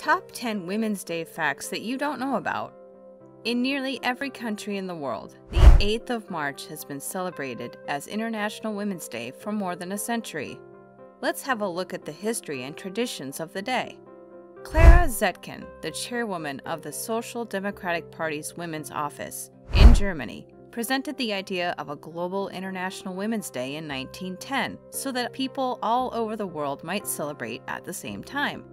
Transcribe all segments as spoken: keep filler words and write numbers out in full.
Top ten Women's Day facts that you don't know about. In nearly every country in the world, the eighth of March has been celebrated as International Women's Day for more than a century. Let's have a look at the history and traditions of the day. Clara Zetkin, the chairwoman of the Social Democratic Party's Women's Office in Germany, presented the idea of a global International Women's Day in nineteen ten so that people all over the world might celebrate at the same time.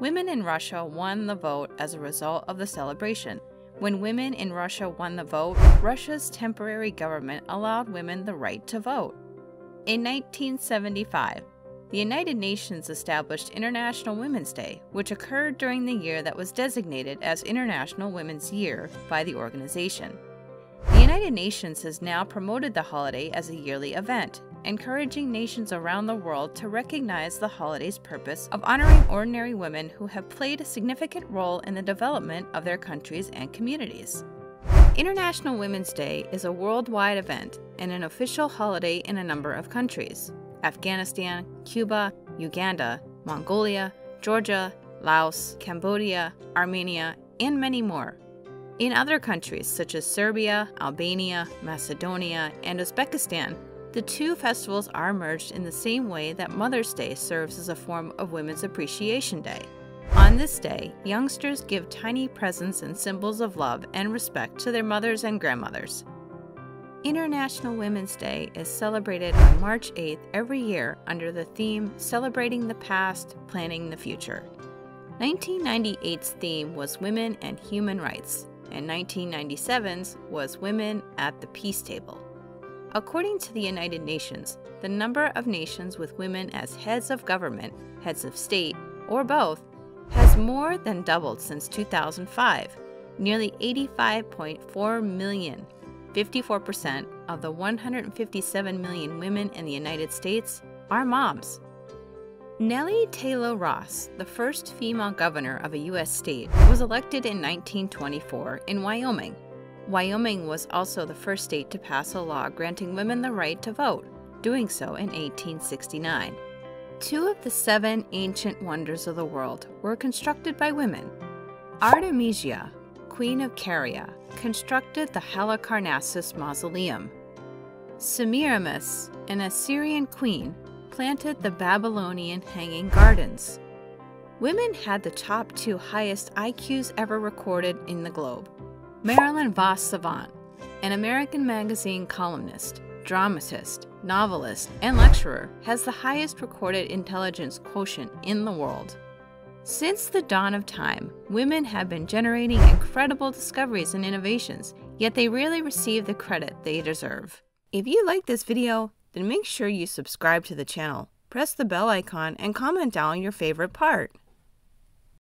Women in Russia won the vote as a result of the celebration. When women in Russia won the vote, Russia's temporary government allowed women the right to vote. In nineteen seventy-five, the United Nations established International Women's Day, which occurred during the year that was designated as International Women's Year by the organization. The United Nations has now promoted the holiday as a yearly event, encouraging nations around the world to recognize the holiday's purpose of honoring ordinary women who have played a significant role in the development of their countries and communities. International Women's Day is a worldwide event and an official holiday in a number of countries: Afghanistan, Cuba, Uganda, Mongolia, Georgia, Laos, Cambodia, Armenia, and many more. In other countries such as Serbia, Albania, Macedonia, and Uzbekistan, the two festivals are merged in the same way that Mother's Day serves as a form of Women's Appreciation Day. On this day, youngsters give tiny presents and symbols of love and respect to their mothers and grandmothers. International Women's Day is celebrated on March eighth every year under the theme Celebrating the Past, Planning the Future. nineteen ninety-eight's theme was Women and Human Rights, and nineteen ninety-seven's was Women at the Peace Table. According to the United Nations, the number of nations with women as heads of government, heads of state, or both, has more than doubled since two thousand five, nearly eighty-five point four million, fifty-four percent of the one hundred fifty-seven million women in the United States are moms. Nellie Tayloe Ross, the first female governor of a U S state, was elected in nineteen twenty-four in Wyoming. Wyoming was also the first state to pass a law granting women the right to vote, doing so in eighteen sixty-nine. Two of the seven ancient wonders of the world were constructed by women. Artemisia, Queen of Caria, constructed the Halicarnassus Mausoleum. Semiramis, an Assyrian queen, planted the Babylonian Hanging Gardens. Women had the top two highest I Qs ever recorded in the globe. Marilyn Vos Savant, an American magazine columnist, dramatist, novelist, and lecturer, has the highest recorded intelligence quotient in the world. Since the dawn of time, women have been generating incredible discoveries and innovations, yet they rarely receive the credit they deserve. If you like this video, then make sure you subscribe to the channel, press the bell icon, and comment down your favorite part.